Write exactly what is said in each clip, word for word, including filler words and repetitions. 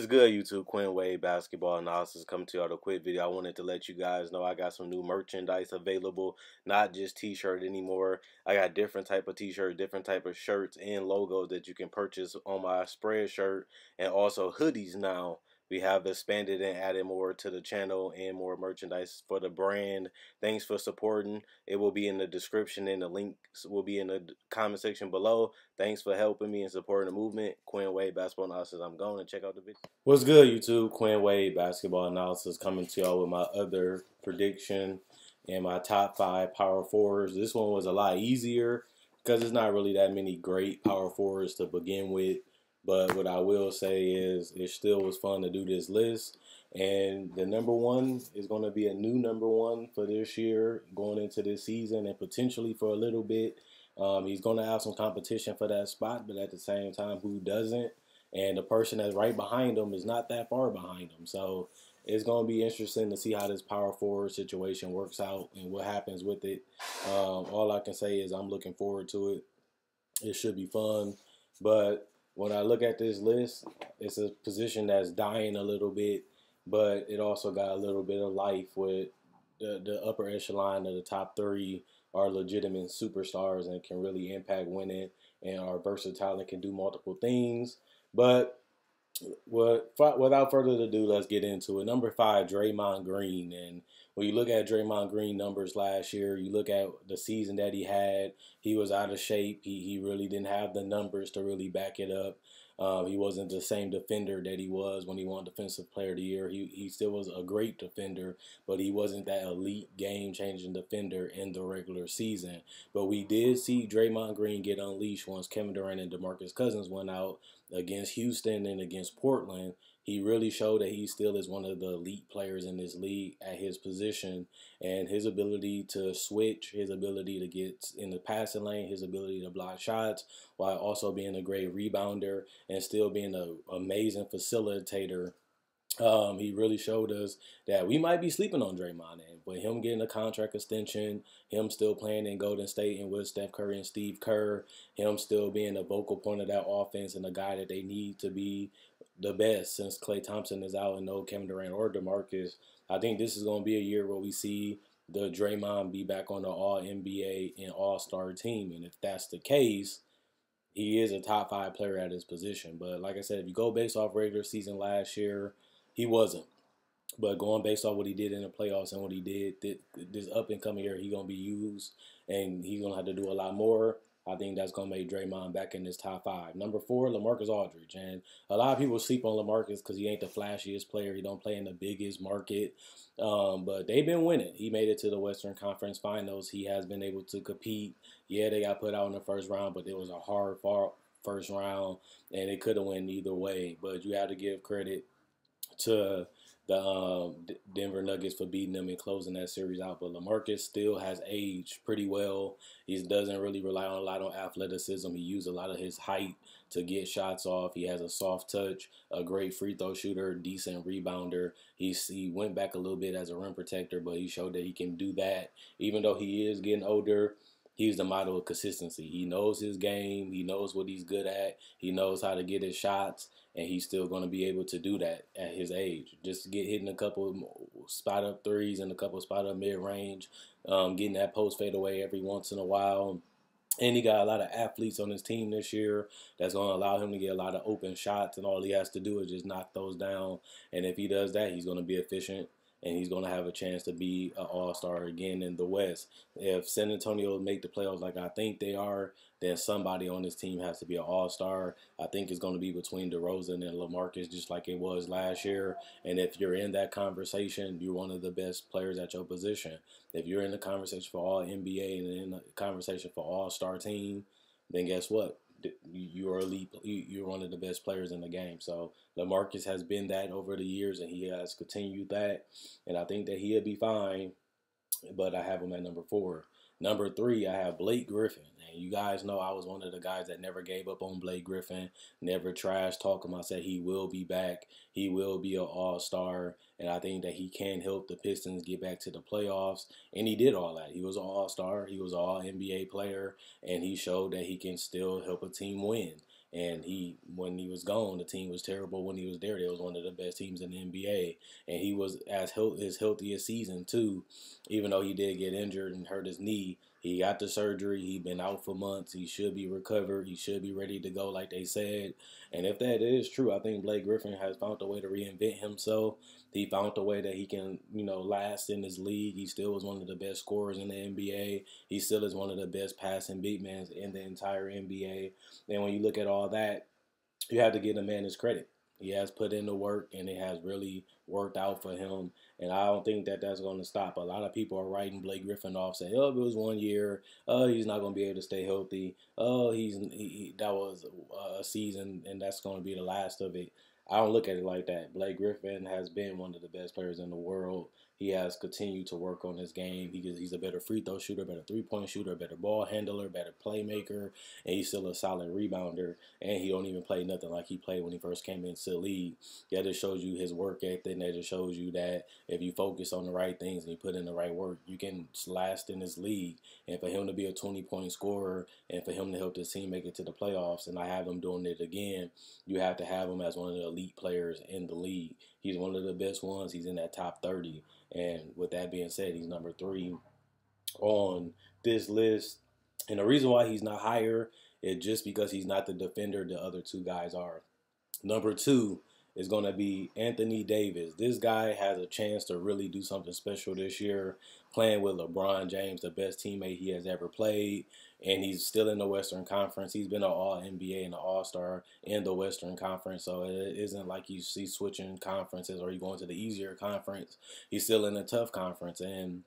is good, YouTube? Quinn Wade Basketball Analysis coming to y'all with a quick video. I wanted to let you guys know I got some new merchandise available, not just t-shirt anymore. I got different type of t-shirt, different type of shirts and logos that you can purchase on my spreadshirt, and also hoodies now. We have expanded and added more to the channel and more merchandise for the brand. Thanks for supporting. It will be in the description and the links will be in the comment section below. Thanks for helping me and supporting the movement. Quinn Wade Basketball Analysis. I'm going to check out the video. What's good, YouTube? Quinn Wade Basketball Analysis coming to y'all with my other prediction and my top five power forwards. This one was a lot easier because it's not really that many great power forwards to begin with. But what I will say is it still was fun to do this list. And the number one is going to be a new number one for this year going into this season and potentially for a little bit. Um, he's going to have some competition for that spot, but at the same time, who doesn't? And the person that's right behind him is not that far behind him. So it's going to be interesting to see how this power forward situation works out and what happens with it. Um, all I can say is I'm looking forward to it. It should be fun. But when I look at this list, it's a position that's dying a little bit, but it also got a little bit of life with the, the upper echelon of the top three are legitimate superstars and can really impact winning and are versatile and can do multiple things. But what, without further ado, let's get into it. Number five, Draymond Green. And when you look at Draymond Green numbers last year, you look at the season that he had, he was out of shape. He, he really didn't have the numbers to really back it up. Um, he wasn't the same defender that he was when he won Defensive Player of the Year. He, he still was a great defender, but he wasn't that elite game-changing defender in the regular season. But we did see Draymond Green get unleashed once Kevin Durant and DeMarcus Cousins went out against Houston and against Portland. He really showed that he still is one of the elite players in this league at his position, and his ability to switch, his ability to get in the passing lane, his ability to block shots while also being a great rebounder and still being an amazing facilitator. Um, he really showed us that we might be sleeping on Draymond, and with him getting a contract extension, him still playing in Golden State and with Steph Curry and Steve Kerr, him still being a vocal point of that offense and the guy that they need to be the best since Klay Thompson is out and no Kevin Durant or DeMarcus. I think this is going to be a year where we see the Draymond be back on the All N B A and All-Star team, and if that's the case, he is a top five player at his position. But like I said, if you go based off regular season last year, he wasn't. But going based off what he did in the playoffs and what he did this up-and-coming year, he's going to be used, and he's going to have to do a lot more. I think that's going to make Draymond back in this top five. Number four, LaMarcus Aldridge. And a lot of people sleep on LaMarcus because he ain't the flashiest player. He don't play in the biggest market. Um, but they've been winning. He made it to the Western Conference Finals. He has been able to compete. Yeah, they got put out in the first round, but it was a hard fought first round, and they could have won either way. But you have to give credit to the um, Denver Nuggets for beating them and closing that series out. But LaMarcus still has aged pretty well. He doesn't really rely on a lot on athleticism. He used a lot of his height to get shots off. He has a soft touch, a great free throw shooter, decent rebounder. He, he went back a little bit as a rim protector, but he showed that he can do that. Even though he is getting older, he's the model of consistency. He knows his game. He knows what he's good at. He knows how to get his shots, and he's still going to be able to do that at his age. Just get hitting a couple spot-up threes and a couple spot-up mid-range, um, getting that post fadeaway every once in a while. And he got a lot of athletes on his team this year that's going to allow him to get a lot of open shots, and all he has to do is just knock those down. And if he does that, he's going to be efficient, and he's going to have a chance to be an all-star again in the West. If San Antonio make the playoffs like I think they are, then somebody on this team has to be an all-star. I think it's going to be between DeRozan and LaMarcus, just like it was last year. And if you're in that conversation, you're one of the best players at your position. If you're in the conversation for All N B A and in the conversation for all-star team, then guess what? You're elite. You're one of the best players in the game. So LaMarcus has been that over the years, and he has continued that. And I think that he'll be fine. But I have him at number four. Number three, I have Blake Griffin. And you guys know I was one of the guys that never gave up on Blake Griffin, never trash talk him. I said he will be back. He will be an all-star. And I think that he can help the Pistons get back to the playoffs. And he did all that. He was an all-star. He was an all N B A player. And he showed that he can still help a team win. And he, when he was gone, the team was terrible. When he was there, they was one of the best teams in the N B A. And he was as health, his healthiest season, too, even though he did get injured and hurt his knee. He got the surgery. He's been out for months. He should be recovered. He should be ready to go, like they said. And if that is true, I think Blake Griffin has found a way to reinvent himself. He found a way that he can, you know, last in this league. He still was one of the best scorers in the N B A. He still is one of the best passing big men in the entire N B A. And when you look at all that, you have to give the man his credit. He has put in the work, and it has really worked out for him. And I don't think that that's going to stop. A lot of people are writing Blake Griffin off, saying, "Oh, it was one year. Oh, he's not going to be able to stay healthy. Oh, he's he, that was a season, and that's going to be the last of it." I don't look at it like that. Blake Griffin has been one of the best players in the world. He has continued to work on his game. He, he's a better free throw shooter, better three-point shooter, better ball handler, better playmaker, and he's still a solid rebounder, and he don't even play nothing like he played when he first came into the league. That just shows you his work ethic, and that just shows you that if you focus on the right things and you put in the right work, you can last in this league. And for him to be a twenty-point scorer and for him to help this team make it to the playoffs, and I have him doing it again, you have to have him as one of the elite players in the league. He's one of the best ones. He's in that top thirty. And with that being said, he's number three on this list. And the reason why he's not higher is just because he's not the defender the other two guys are. Number two is going to be Anthony Davis. This guy has a chance to really do something special this year, playing with LeBron James, the best teammate he has ever played. And he's still in the Western Conference. He's been an All N B A and an All-Star in the Western Conference. So it isn't like you see switching conferences or you going to the easier conference. He's still in a tough conference. And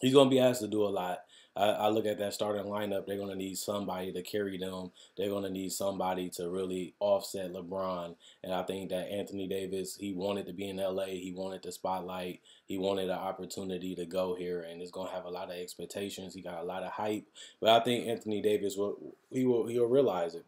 he's going to be asked to do a lot. I, I look at that starting lineup. They're going to need somebody to carry them. They're going to need somebody to really offset LeBron. And I think that Anthony Davis, he wanted to be in L A. He wanted the spotlight. He wanted an opportunity to go here. And it's going to have a lot of expectations. He got a lot of hype. But I think Anthony Davis, will he will he'll realize it.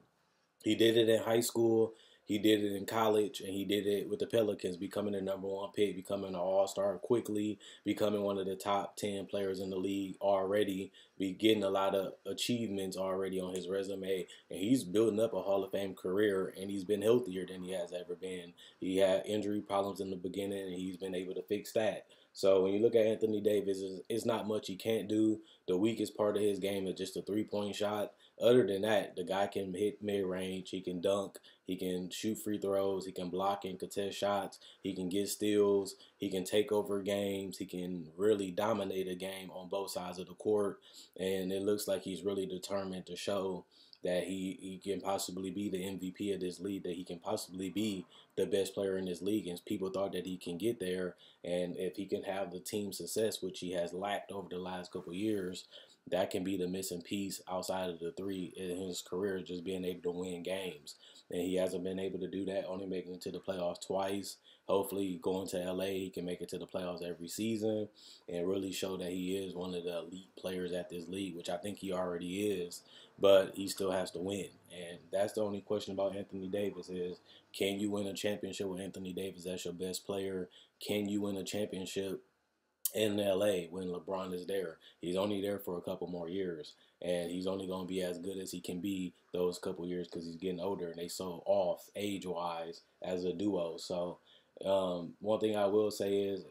He did it in high school. He did it in college, and he did it with the Pelicans, becoming their number one pick, becoming an all-star quickly, becoming one of the top ten players in the league already, be getting a lot of achievements already on his resume. And he's building up a Hall of Fame career, and he's been healthier than he has ever been. He had injury problems in the beginning, and he's been able to fix that. So when you look at Anthony Davis, it's not much he can't do. The weakest part of his game is just a three-point shot. Other than that, the guy can hit mid-range, he can dunk, he can shoot free throws, he can block and contest shots, he can get steals, he can take over games, he can really dominate a game on both sides of the court. And it looks like he's really determined to show that he, he can possibly be the M V P of this league, that he can possibly be the best player in this league. And people thought that he can get there. And if he can have the team success, which he has lacked over the last couple of years, that can be the missing piece outside of the three in his career, just being able to win games. And he hasn't been able to do that, only making it to the playoffs twice. Hopefully, going to L A, he can make it to the playoffs every season and really show that he is one of the elite players at this league, which I think he already is, but he still has to win. And that's the only question about Anthony Davis is, can you win a championship with Anthony Davis as your best player? Can you win a championship in L A when LeBron is there? He's only there for a couple more years, and he's only going to be as good as he can be those couple years because he's getting older, and they so off age-wise as a duo. So um, one thing I will say is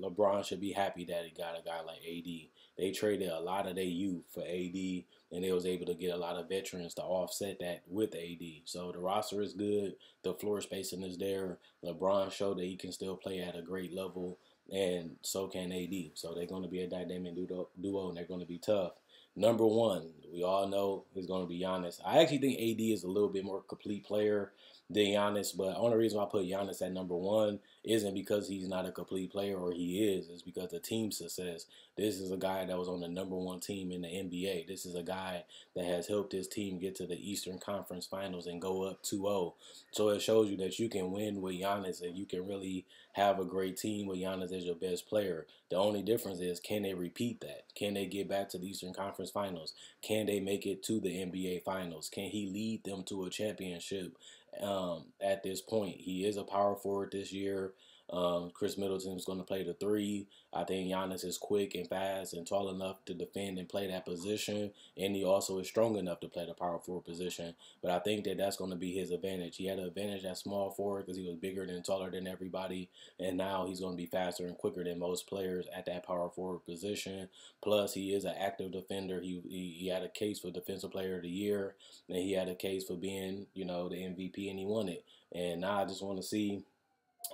LeBron should be happy that he got a guy like A D. They traded a lot of their youth for A D, and they was able to get a lot of veterans to offset that with A D. So the roster is good. The floor spacing is there. LeBron showed that he can still play at a great level, and so can A D. So they're going to be a dynamic duo, and they're going to be tough. Number one, we all know, is going to be Giannis. I actually think A D is a little bit more complete player than Giannis, but the only reason why I put Giannis at number one isn't because he's not a complete player, or he is. It's because the team success. This is a guy that was on the number one team in the N B A. This is a guy that has helped his team get to the Eastern Conference Finals and go up two oh. So it shows you that you can win with Giannis, and you can really have a great team with Giannis as your best player. The only difference is, can they repeat that? Can they get back to the Eastern Conference Finals? Can they make it to the N B A Finals? Can he lead them to a championship? Um, at this point, he is a power forward this year. Um, Chris Middleton is going to play the three. I think Giannis is quick and fast and tall enough to defend and play that position, and he also is strong enough to play the power forward position. But I think that that's going to be his advantage. He had an advantage at small forward because he was bigger and taller than everybody, and now he's going to be faster and quicker than most players at that power forward position. Plus, he is an active defender. He he, he had a case for Defensive Player of the Year, and he had a case for being, you know, the M V P, and he won it. And now I just want to see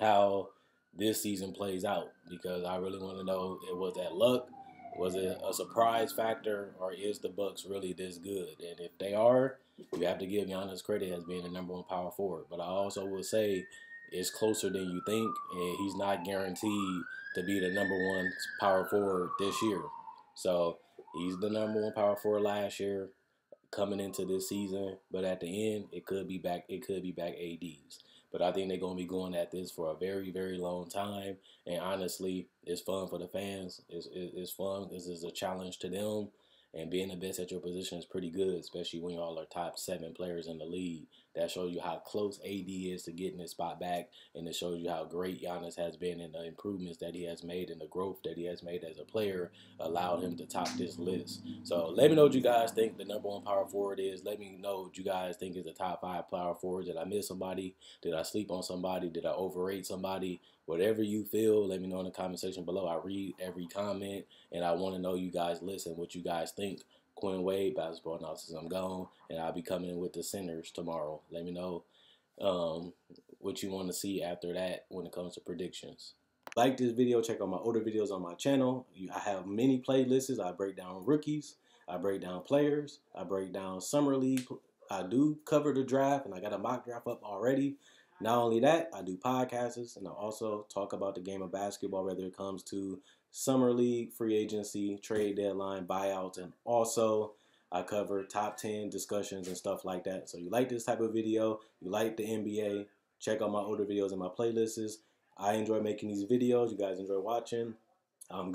how this season plays out, because I really want to know, was that luck? Was it a surprise factor, or is the Bucs really this good? And if they are, you have to give Giannis credit as being the number one power forward. But I also will say it's closer than you think, and he's not guaranteed to be the number one power forward this year. So he's the number one power forward last year coming into this season, but at the end, it could be back. It could be back A Ds. But I think they're going to be going at this for a very, very long time. And honestly, it's fun for the fans. It's, it's fun because it's a challenge to them. And being the best at your position is pretty good, especially when y'all are top seven players in the league. That shows you how close A D is to getting his spot back. And it shows you how great Giannis has been and the improvements that he has made and the growth that he has made as a player allowed him to top this list. So let me know what you guys think the number one power forward is. Let me know what you guys think is the top five power forwards. Did I miss somebody? Did I sleep on somebody? Did I overrate somebody? Whatever you feel, let me know in the comment section below. I read every comment, and I want to know you guys listen, what you guys think. Quinn Wade, basketball analysis, I'm gone, and I'll be coming with the centers tomorrow. Let me know um, what you want to see after that when it comes to predictions. Like this video, check out my older videos on my channel. I have many playlists. I break down rookies. I break down players. I break down summer league. I do cover the draft, and I got a mock draft up already. Not only that, I do podcasts, and I also talk about the game of basketball, whether it comes to summer league, free agency, trade deadline, buyouts, and also I cover top ten discussions and stuff like that. So you like this type of video, you like the N B A, check out my older videos and my playlists. I enjoy making these videos. You guys enjoy watching. I'm